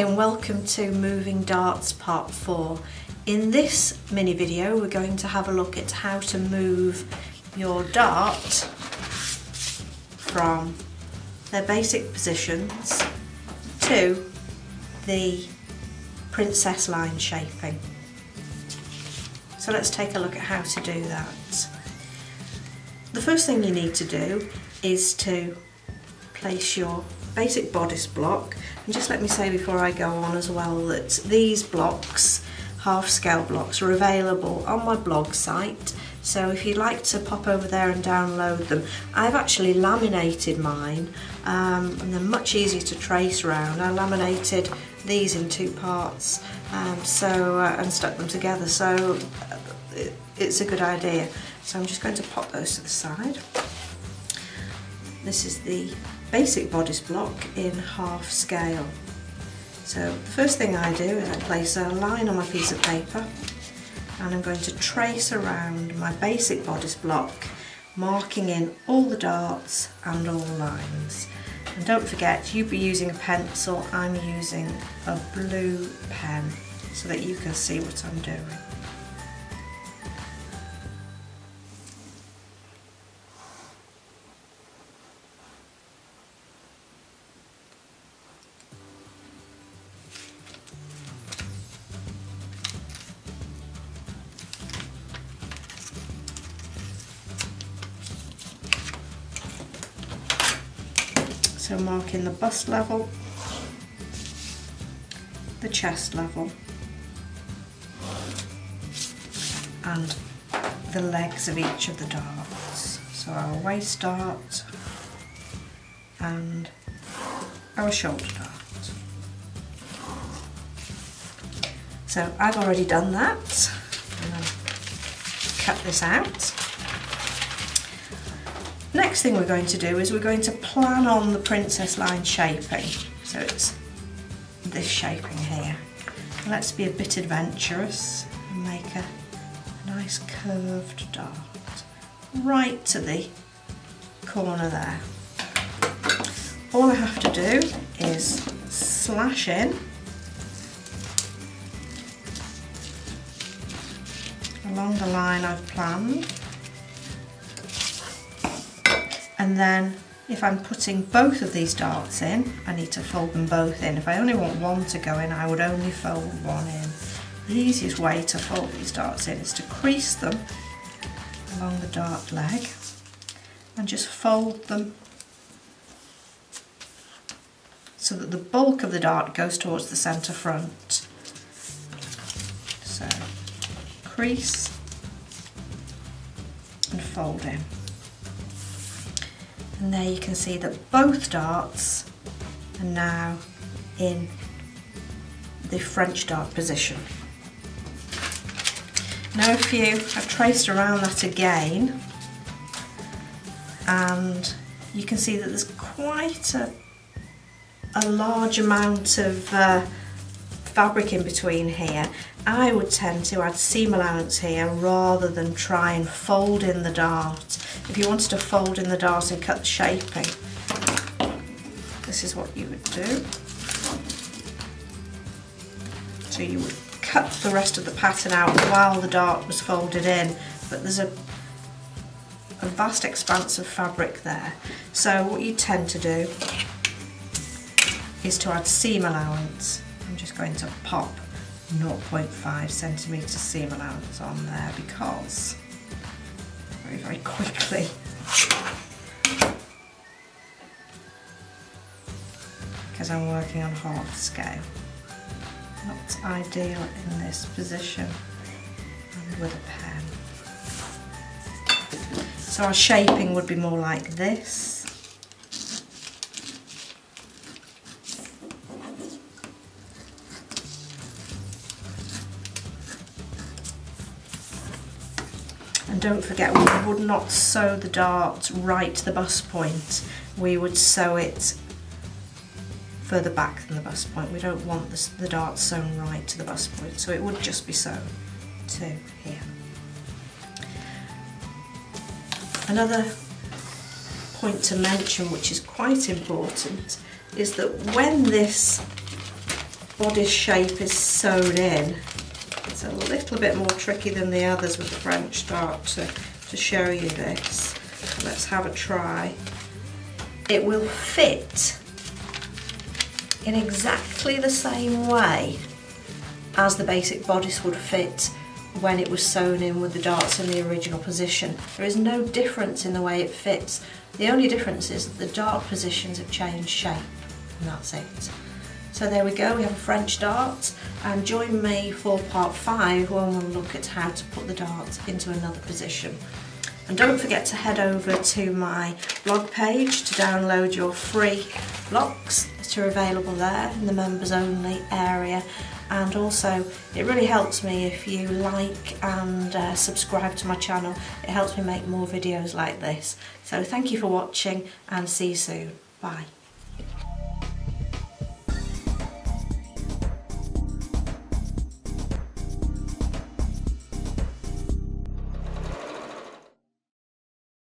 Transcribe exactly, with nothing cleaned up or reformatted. Hi and welcome to Moving Darts part four. In this mini video we're going to have a look at how to move your dart from their basic positions to the princess line shaping. So let's take a look at how to do that. The first thing you need to do is to place your basic bodice block, and just let me say before I go on as well that these blocks, half scale blocks, are available on my blog site, so if you'd like to pop over there and download them. I've actually laminated mine um, and they're much easier to trace around. I laminated these in two parts um, so uh, and stuck them together, so it, it's a good idea. So I'm just going to pop those to the side. This is the basic bodice block in half scale. So the first thing I do is I place a line on my piece of paper, and I'm going to trace around my basic bodice block, marking in all the darts and all the lines. And don't forget, you'll be using a pencil, I'm using a blue pen so that you can see what I'm doing. So marking the bust level, the chest level, and the legs of each of the darts. So our waist dart and our shoulder dart. So I've already done that, and I'll cut this out. Next thing we're going to do is we're going to plan on the princess line shaping. So it's this shaping here. Let's be a bit adventurous and make a nice curved dart right to the corner there. All I have to do is slash in along the line I've planned. And then if I'm putting both of these darts in, I need to fold them both in. If I only want one to go in, I would only fold one in. The easiest way to fold these darts in is to crease them along the dart leg and just fold them so that the bulk of the dart goes towards the centre front. So crease and fold in. And there you can see that both darts are now in the French dart position. Now if you have traced around that again, and you can see that there's quite a, a large amount of uh, fabric in between here. I would tend to add seam allowance here rather than try and fold in the dart. If you wanted to fold in the dart and cut the shaping, this is what you would do. So you would cut the rest of the pattern out while the dart was folded in, but there's a, a vast expanse of fabric there. So what you tend to do is to add seam allowance. I'm just going to pop zero point five centimetre seam allowance on there because very, very quickly because I'm working on half scale. Not ideal in this position and with a pen. So our shaping would be more like this. Don't forget, we would not sew the dart right to the bust point. We would sew it further back than the bust point. We don't want the, the dart sewn right to the bust point, so it would just be sewn to here. Another point to mention, which is quite important, is that when this bodice shape is sewn in. It's a little bit more tricky than the others with the branch dart to, to show you this. Let's have a try. It will fit in exactly the same way as the basic bodice would fit when it was sewn in with the darts in the original position. There is no difference in the way it fits. The only difference is that the dart positions have changed shape, and that's it. So there we go, we have a French dart, and join me for part five when we'll look at how to put the dart into another position. And don't forget to head over to my blog page to download your free blocks that are available there in the members only area. And also, it really helps me if you like and uh, subscribe to my channel. It helps me make more videos like this. So thank you for watching, and see you soon. Bye.